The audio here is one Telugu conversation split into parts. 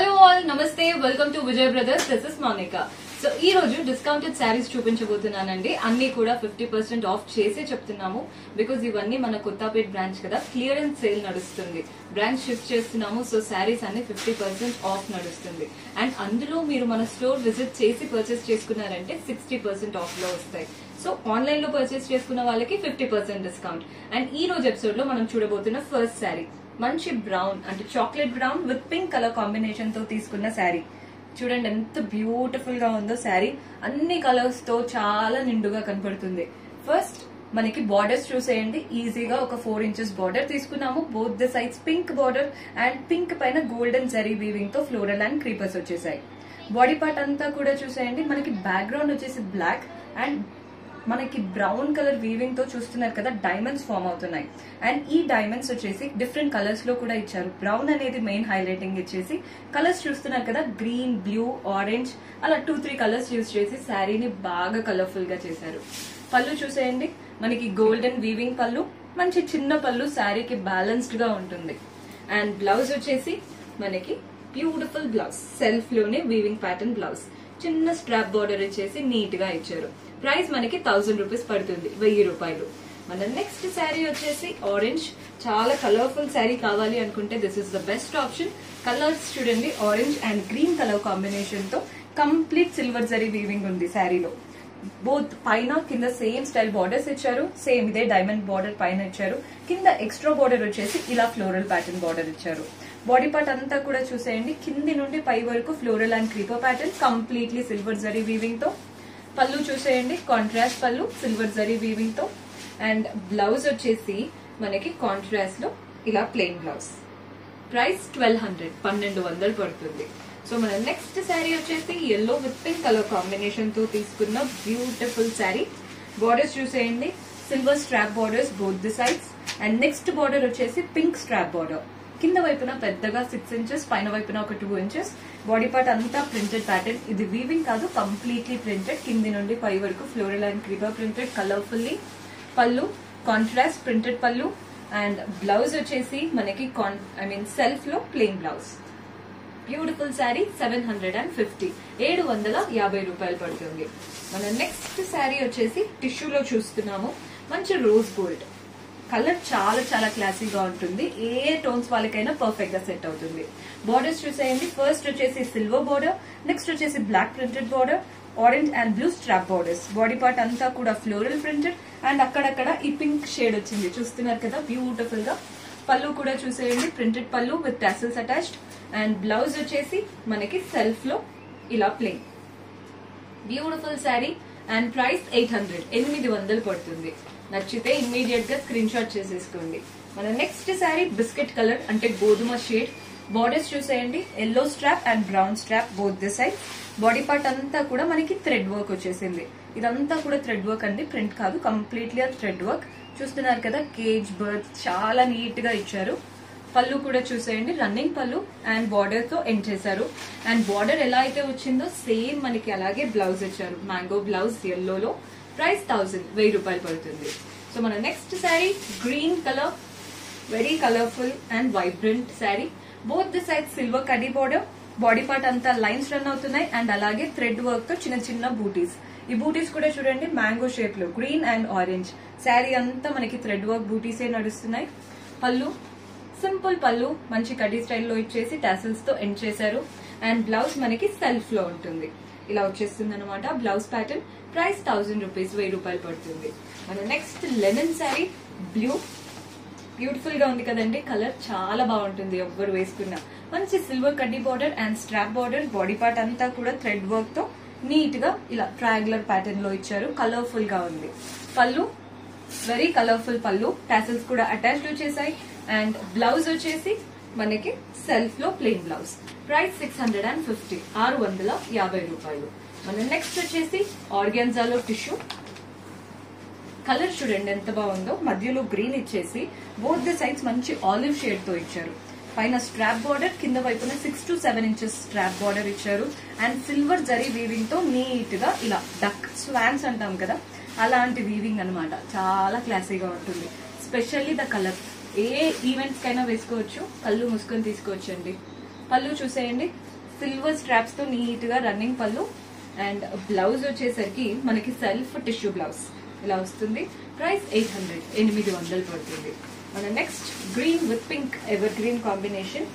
హలో ఆల్ నమస్తే welcome to Vijay brothers this is Monica so ఈ రోజు డిస్కౌంటెడ్ సారీస్ చూపించబోతున్నానండి అన్ని కూడా 50% ఆఫ్ చేసి చెప్తున్నాము బికాజ్ ఇవన్నీ మన కొత్తపేట్ బ్రాంచ్ కదా క్లియరెన్స్ సేల్ నడుస్తుంది బ్రాంచ్ షిఫ్ట్ చేస్తున్నాము సో సారీస్ అన్ని 50% ఆఫ్ నడుస్తుంది అండ్ అందులో మీరు మన స్టోర్ విజిట్ చేసి పర్చేస్ చేసుకున్నారంటే 60% ఆఫ్ లో వస్తాయి సో ఆన్లైన్ లో పర్చేస్ చేసుకున్న వాళ్ళకి 50% డిస్కౌంట్ అండ్ ఈ రోజు ఎపిసోడ్ లో మనం చూడబోతున్న ఫస్ట్ సారీ మంచి బ్రౌన్ అంటే chocolate brown with pink colour combination తో తీసుకున్న శారీ చూడండి ఎంత బ్యూటిఫుల్ గా ఉందో శారీ అన్ని కలర్స్ తో చాలా నిండుగా కనపడుతుంది ఫస్ట్ మనకి బార్డర్స్ చూసేయండి ఈజీగా ఒక 4 inches బార్డర్ తీసుకున్నాము both the sides pink border and pink పైన గోల్డెన్ జరీ వీవింగ్ తో ఫ్లోరల్ అండ్ క్రీపర్స్ వచ్చేసాయి బాడీ పార్ట్ అంతా కూడా చూసేయండి మనకి బ్యాక్గ్రౌండ్ వచ్చేసి బ్లాక్ అండ్ మనకి బ్రౌన్ కలర్ వీవింగ్ తో చూస్తున్నారు కదా డైమండ్స్ ఫామ్ అవుతున్నాయి అండ్ ఈ డైమండ్స్ వచ్చేసి డిఫరెంట్ కలర్స్ లో కూడా ఇచ్చారు బ్రౌన్ అనేది మెయిన్ హైలైటింగ్ ఇచ్చేసి కలర్స్ చూస్తున్నారు కదా గ్రీన్ బ్లూ ఆరెంజ్ అలా 2-3 కలర్స్ యూజ్ చేసి శారీని బాగా కలర్ఫుల్ గా చేశారు పళ్ళు చూసేయండి మనకి గోల్డెన్ వీవింగ్ పళ్ళు మంచి చిన్న పళ్ళు శారీకి బ్యాలెన్స్డ్ గా ఉంటుంది అండ్ బ్లౌజ్ వచ్చేసి మనకి బ్యూటిఫుల్ బ్లౌజ్ సెల్ఫ్ లోనే వీవింగ్ ప్యాటర్న్ బ్లౌజ్ చిన్న స్ట్రాప్ బార్డర్ వచ్చేసి నీట్ గా ఇచ్చారు ప్రైస్ మనకి 1000 రూపీస్ పడుతుంది 1000 రూపాయలు మన నెక్స్ట్ శారీ వచ్చేసి ఆరెంజ్ చాలా కలర్ఫుల్ శారీ కావాలి అనుకుంటే this is the best option colours చూడండి orange and green colour combination తో కంప్లీట్ సిల్వర్ జరీ వీవింగ్ ఉంది శారీలో బోత్ పైన కింద సేమ్ స్టైల్ బార్డర్స్ ఇచ్చారు సేమ్ ఇదే డైమండ్ బార్డర్ పైన ఇచ్చారు కింద ఎక్స్ట్రా బార్డర్ వచ్చేసి ఇలా ఫ్లోరల్ ప్యాటర్న్ బార్డర్ ఇచ్చారు బాడీ పార్ట్ అంతా కూడా చూసేయండి కింది నుండి పై వరకు floral and creeper pattern completely silver zari weaving తో పళ్ళు చూసేయండి contrast pallu silver zari weaving తో అండ్ బ్లౌజ్ వచ్చేసి మనకి కాంట్రాస్ట్ లో ఇలా ప్లెయిన్ బ్లౌజ్ ప్రైస్ 1200 1200 పడుతుంది సో మన నెక్స్ట్ శారీ వచ్చేసి yellow with pink colour combination తో తీసుకున్న బ్యూటిఫుల్ శారీ బార్డర్స్ చూసేయండి silver strap borders both the sides and next border వచ్చేసి పింక్ స్ట్రాప్ బార్డర్ కింద వైపున పెద్దగా 6 inches పైన వైపున ఒక 2 inches బాడీ పార్ట్ అంతా ప్రింటెడ్ ప్యాటర్న్ ఇది వీవింగ్ కాదు కంప్లీట్లీ ప్రింటెడ్ కింది నుండి పై వరకు floral and creeper printed colourfully pallu contrast printed pallu and blouse వచ్చేసి మనకి సెల్ఫ్ లో ప్లెయిన్ బ్లౌజ్ బ్యూటిఫుల్ శారీ 750 750 రూపాయలు పడుతుంది మన నెక్స్ట్ శారీ వచ్చేసి టిష్యూలో చూస్తున్నాము మంచి రోజ్ గోల్డ్ కలర్ చాలా చాలా క్లాసీగా ఉంటుంది ఏ టోన్స్ వాళ్ళకైనా పర్ఫెక్ట్ గా సెట్ అవుతుంది బార్డర్స్ చూసేయండి ఫస్ట్ వచ్చేసి సిల్వర్ బార్డర్ నెక్స్ట్ వచ్చేసి black printed border orange and blue strap borders body part అంతా కూడా ఫ్లోరల్ ప్రింటెడ్ అండ్ అక్కడక్కడ ఈ పింక్ షేడ్ వచ్చింది చూస్తున్నారు కదా బ్యూటిఫుల్ గా పళ్ళు కూడా చూసేయండి printed pallu with tassels attached and blouse వచ్చేసి మనకి సెల్ఫ్ లో ఇలా plain beautiful sari and price 800 పడుతుంది నచ్చితే ఇమ్మీడియట్ గా స్క్రీన్ షాట్ చేసేసుకోండి మన నెక్స్ట్ శారీ బిస్కెట్ కలర్ అంటే గోధుమ షేడ్ బార్డర్స్ చూసేయండి yellow strap and brown strap both the side body part అంతా కూడా మనకి థ్రెడ్ వర్క్ వచ్చేసింది ఇదంతా కూడా థ్రెడ్ వర్క్ అండి ప్రింట్ కాదు కంప్లీట్లీ థ్రెడ్ వర్క్ చూస్తున్నారు కదా కేజ్ బర్త్ చాలా నీట్ గా ఇచ్చారు పళ్ళు కూడా చూసేయండి రన్నింగ్ పళ్ళు అండ్ బార్డర్ తో ఎండ్ చేశారు అండ్ బార్డర్ ఎలా అయితే వచ్చిందో సేమ్ మనకి అలాగే బ్లౌజ్ ఇచ్చారు మ్యాంగో బ్లౌజ్ yellow లో ప్రైస్ 1000 రూపాయలు పడుతుంది సో మన next sari green colour very colourful and vibrant sari both the side silver కడీ బార్డర్ బాడీ పార్ట్ అంతా లైన్స్ రన్ అవుతున్నాయి అండ్ అలాగే థ్రెడ్ వర్క్ తో చిన్న చిన్న బూటీస్ ఈ బూటీస్ కూడా చూడండి మ్యాంగో షేప్ లో గ్రీన్ అండ్ ఆరెంజ్ శారీ అంతా మనకి థ్రెడ్ వర్క్ బూటీసే నడుస్తున్నాయి పళ్ళు సింపుల్ పళ్ళు మంచి కడీ స్టైల్లో ఇచ్చేసి టాసిల్స్ తో ఎండ్ చేశారు అండ్ బ్లౌజ్ మనకి సెల్ఫ్ లో ఉంటుంది ఇలా వచ్చేస్తుంది అనమాట బ్లౌజ్ ప్యాటర్న్ ప్రైస్ 1000 రూపీస్ 1000 రూపాయలు పడుతుంది మన next linen sari blue beautiful గా ఉంది కదండి కలర్ చాలా బాగుంటుంది ఎవ్వరు వేసుకున్నా మంచి సిల్వర్ కడ్డీ border and strap border body part అంతా కూడా థ్రెడ్ వర్క్ తో నీట్ గా ఇలా ట్రయాంగులర్ ప్యాటర్న్ లో ఇచ్చారు కలర్ఫుల్ గా ఉంది పళ్ళు వెరీ కలర్ఫుల్ పళ్ళు టాసిల్స్ కూడా అటాచ్డ్ వచ్చేసాయి అండ్ బ్లౌజ్ వచ్చేసి మనకి సెల్ఫ్ లో ప్లెయిన్ బ్లౌజ్ ప్రైస్ 650 650 రూపాయలు మన నెక్స్ట్ వచ్చేసి ఆర్గాన్జాలో టిష్యూ కలర్ చూడండి ఎంత బాగుందో మధ్యలో గ్రీన్ ఇచ్చేసి బోత్ ది సైడ్స్ మంచి ఆలివ్ షేడ్ తో ఇచ్చారు పైన స్ట్రాప్ బార్డర్ కింద వైపున 6 to 7 inches స్ట్రాప్ బార్డర్ ఇచ్చారు అండ్ సిల్వర్ జరీ వీవింగ్ తో నీట్ గా ఇలా డక్ స్వాన్స్ అంటాం కదా అలాంటి వీవింగ్ అనమాట చాలా క్లాసీగా ఉంటుంది స్పెషల్లీ ద కలర్ ఏ ఈవెంట్స్ కైనా వేసుకోవచ్చు కళ్ళు మూసుకొని తీసుకోవచ్చండి పళ్ళు చూసేయండి सिल्वर स्ट्राप्स तो नीट गा रनिंग पल्लू एंड ब्लाउज वच्चेसరికి మనకి సెల్ఫ్ టిష్యూ బ్లౌజ్ ఇలా వస్తుంది ప్రైస్ 800 పడుతుంది మన next green with pink evergreen combination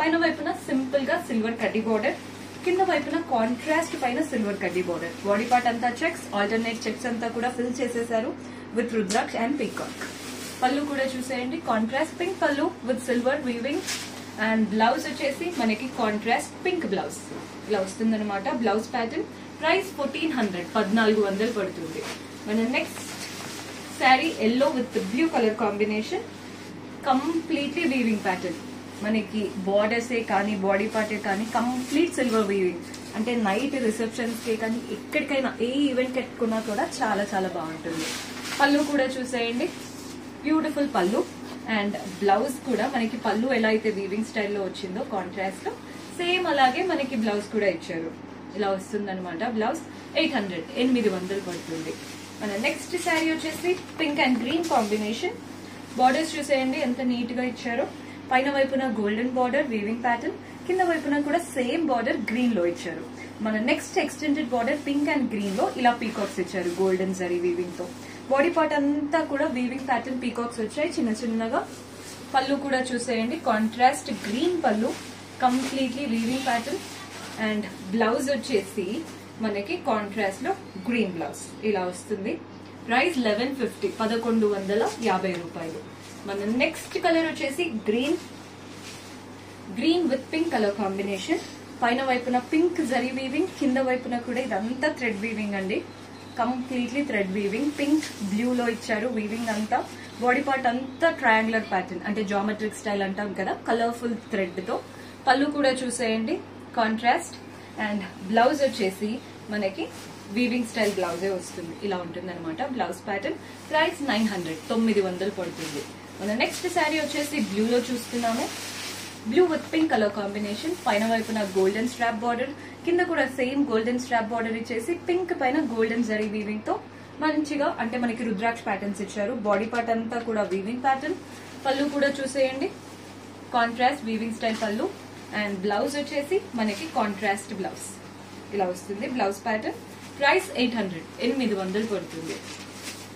పైన వైపున సింపుల్ గా సిల్వర్ కడ్డీ బోర్డర్ కింద వైపున కాంట్రాస్ట్ పైన సిల్వర్ కడ్డీ బోర్డర్ బాడీ పార్ట్ అంతా చెక్స్ ఆల్టర్నేట్ చెక్స్ అంతా కూడా ఫిల్ చేసేశారు with rudraksha and peacock pallu కూడా చూసేయండి contrast pink pallu with silver weaving and blouse వచ్చేసి మనకి కాంట్రాస్ట్ పింక్ బ్లౌజ్ ఇలా వస్తుందన్నమాట బ్లౌజ్ ప్యాటర్న్ ప్రైస్ 1400 పడుతుంది మన next sari yellow with blue color combination completely weaving pattern మనకి బోర్డర్స్ ఏ కానీ బాడీ పార్ట్ ఏ కానీ కంప్లీట్ సిల్వర్ వీవింగ్ అంటే నైట్ రిసెప్షన్స్ కి కానీ ఎక్కడికైనా ఏ ఈవెంట్ పెట్టుకున్నా కూడా చాలా చాలా బాగుంటుంది పల్లు కూడా చూసేయండి బ్యూటిఫుల్ పల్లు అండ్ బ్లౌజ్ కూడా మనకి పల్లు ఎలా అయితే వీవింగ్ స్టైల్లో వచ్చిందో కాంట్రాస్ట్ లో సేమ్ అలాగే మనకి బ్లౌజ్ కూడా ఇచ్చారు ఇలా వస్తుందన్నమాట బ్లౌజ్ 800 పడుతుంది మన నెక్స్ట్ శారీ వచ్చేసి pink and green combination borders చూసేయండి ఎంత నీట్ గా ఇచ్చారో పైన వైపున గోల్డెన్ బార్డర్ వీవింగ్ ప్యాటర్న్ కింద వైపున కూడా సేమ్ బార్డర్ గ్రీన్ లో ఇచ్చారు మన next extended border pink and green లో ఇలా పీకాక్స్ ఇచ్చారు గోల్డెన్ జరీ వీవింగ్ తో బాడీ పార్ట్ అంతా కూడా వీవింగ్ ప్యాటర్న్ పీకాక్స్ వచ్చాయి చిన్న చిన్నగా పళ్ళు కూడా చూసేయండి contrast green pallu completely weaving pattern and blouse వచ్చేసి మనకి కాంట్రాస్ట్ లో గ్రీన్ బ్లౌజ్ ఇలా వస్తుంది ప్రైస్ 1150 1150 మన నెక్స్ట్ కలర్ వచ్చేసి green green with pink colour combination పైన వైపున పింక్ జరీ వీవింగ్ కింద వైపున కూడా ఇదంతా థ్రెడ్ వీవింగ్ అండి completely thread weaving pink blue లో ఇచ్చారు వీవింగ్ అంతా బాడీ పార్ట్ అంతా ట్రయాంగులర్ ప్యాటర్న్ అంటే జామెట్రిక్ స్టైల్ అంటాం కదా కలర్ఫుల్ థ్రెడ్ తో పళ్ళు కూడా చూసేయండి కాంట్రాస్ట్ అండ్ బ్లౌజ్ వచ్చేసి మనకి వీవింగ్ స్టైల్ బ్లౌజే వస్తుంది ఇలా ఉంటుంది అనమాట బ్లౌజ్ ప్యాటర్న్ ప్రైస్ 900 పడుతుంది మన నెక్స్ట్ శారీ వచ్చేసి బ్లూ లో చూస్తున్నాము blue with pink colour combination పైన వైపున గోల్డెన్ స్ట్రాప్ బార్డర్ కింద కూడా సేమ్ గోల్డెన్ స్ట్రాప్ బార్డర్ ఇచ్చేసి పింక్ పైన గోల్డెన్ జరీ వీవింగ్ తో మంచిగా అంటే మనకి రుద్రాక్ష ప్యాటర్న్స్ ఇచ్చారు బాడీ పార్ట్ అంతా కూడా వీవింగ్ ప్యాటర్న్ పళ్ళు కూడా చూసేయండి contrast weaving style pallu and blouse వచ్చేసి మనకి కాంట్రాస్ట్ బ్లౌజ్ ఇలా వస్తుంది బ్లౌజ్ ప్యాటర్న్ ప్రైస్ 800 పడుతుంది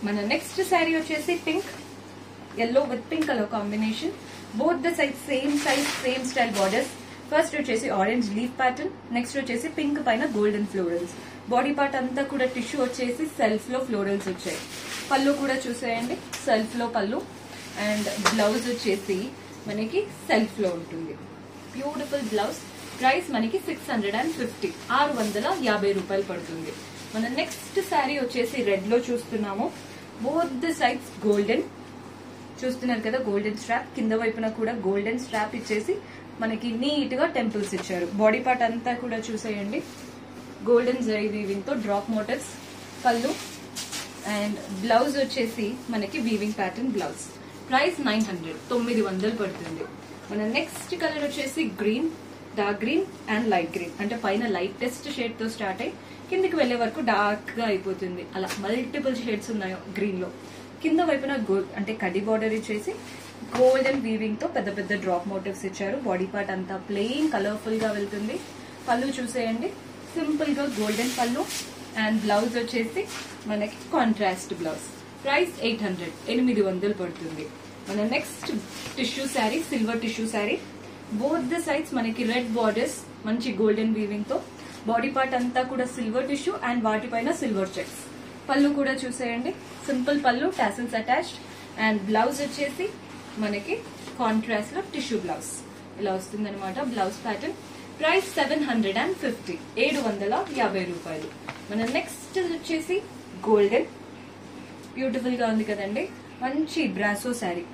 మన నెక్స్ట్ శారీ వచ్చేసి pink yellow with pink color combination both the size same style borders first వచ్చేసి orange leaf pattern next వచ్చేసి pink పైన golden florals body part అంతా కూడా tissue వచ్చేసి self లో florals వచ్చాయి పల్లు కూడా చూసేయండి self లో పల్లు and blouse వచ్చేసి మనకి self లో ఉంటుంది beautiful blouse price మనకి 650 పడుతుంది మన next saree వచ్చేసి red లో చూస్తున్నాము both the sides golden చూస్తున్నారు కదా గోల్డెన్ స్ట్రాప్ కింద వైపున కూడా గోల్డెన్ స్ట్రాప్ ఇచ్చేసి మనకి నీట్ గా టెంపుల్స్ ఇచ్చారు బాడీ పార్ట్ అంతా కూడా చూసేయండి గోల్డెన్ జరీ వీవింగ్ తో drop motifs pallu and blouse వచ్చేసి మనకి వీవింగ్ ప్యాటర్న్ బ్లౌజ్ ప్రైస్ 900 పడుతుంది మన నెక్స్ట్ కలర్ వచ్చేసి green dark green and light green అంటే పైన లైటెస్ట్ షేడ్ తో స్టార్ట్ అయ్యి కిందకి వెళ్లే వరకు డార్క్ గా అయిపోతుంది అలా మల్టిపుల్ షేడ్స్ ఉన్నాయి గ్రీన్ లో కింద వైపున అంటే కడ్డీ బార్డర్ ఇచ్చేసి గోల్డెన్ వీవింగ్ తో పెద్ద పెద్ద డ్రాప్ మోటివ్స్ ఇచ్చారు బాడీ పార్ట్ అంతా ప్లెయిన్ కలర్ఫుల్ గా వెళ్తుంది పళ్ళు చూసేయండి సింపుల్ గా గోల్డెన్ పళ్ళు అండ్ బ్లౌజ్ వచ్చేసి మనకి కాంట్రాస్ట్ బ్లౌజ్ ప్రైస్ 800 పడుతుంది మన next tissue sari silver tissue sari both the sides మనకి రెడ్ బార్డర్స్ మంచి గోల్డెన్ వీవింగ్ తో బాడీ పార్ట్ అంతా కూడా సిల్వర్ టిష్యూ అండ్ వాటిపైన సిల్వర్ చెక్స్ పళ్ళు కూడా చూసేయండి సింపుల్ పళ్ళు టాసిల్స్ అటాచ్డ్ అండ్ బ్లౌజ్ వచ్చేసి మనకి కాంట్రాస్ట్ లో టిష్యూ బ్లౌజ్ ఇలా వస్తుందన్నమాట బ్లౌజ్ ప్యాటర్న్ ప్రైస్ 750 750 మన నెక్స్ట్ వచ్చేసి గోల్డెన్ బ్యూటిఫుల్ గా ఉంది కదండి మంచి బ్రాసో శారీ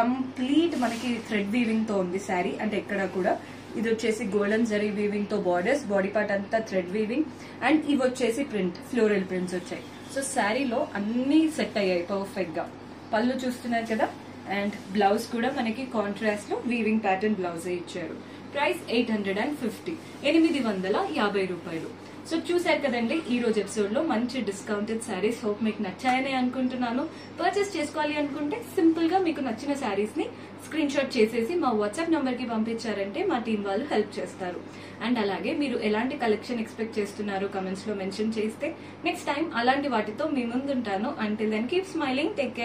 కంప్లీట్ మనకి థ్రెడ్ వీవింగ్ తో ఉంది శారీ అంటే ఎక్కడ కూడా ఇది వచ్చేసి గోల్డెన్ జరీ వీవింగ్ తో బార్డర్స్ బాడీ పార్ట్ అంతా థ్రెడ్ వీవింగ్ అండ్ ఇవి వచ్చేసి ప్రింట్ ఫ్లోరల్ ప్రింట్స్ వచ్చాయి సో శారీలో అన్ని సెట్ అయ్యాయి పర్ఫెక్ట్ గా పళ్ళు చూస్తున్నారు కదా అండ్ బ్లౌజ్ కూడా మనకి కాంట్రాస్ట్ లో వీవింగ్ ప్యాటర్న్ బ్లౌజ్ ఇచ్చారు ప్రైస్ 850 ₹850। సో చూశారు కదండి ఈ రోజు ఎపిసోడ్ లో మంచి డిస్కౌంటెడ్ సారీస్. హోప్ మీకు నచ్చాయని అనుకుంటున్నాను. పర్చేస్ చేసుకోవాలి అనుకుంటే సింపుల్ గా మీకు నచ్చిన సారీస్ ని స్క్రీన్ షాట్ చేసేసి మా వాట్సాప్ నంబర్ కి పంపించారంటే మా టీం వాళ్ళు హెల్ప్ చేస్తారు. అండ్ అలాగే మీరు ఎలాంటి కలెక్షన్ ఎక్స్పెక్ట్ చేస్తున్నారు కమెంట్స్ లో మెన్షన్ చేస్తే నెక్స్ట్ టైం అలాంటి వాటితో మీ ముందుంటాను. Until then keep smiling, take care.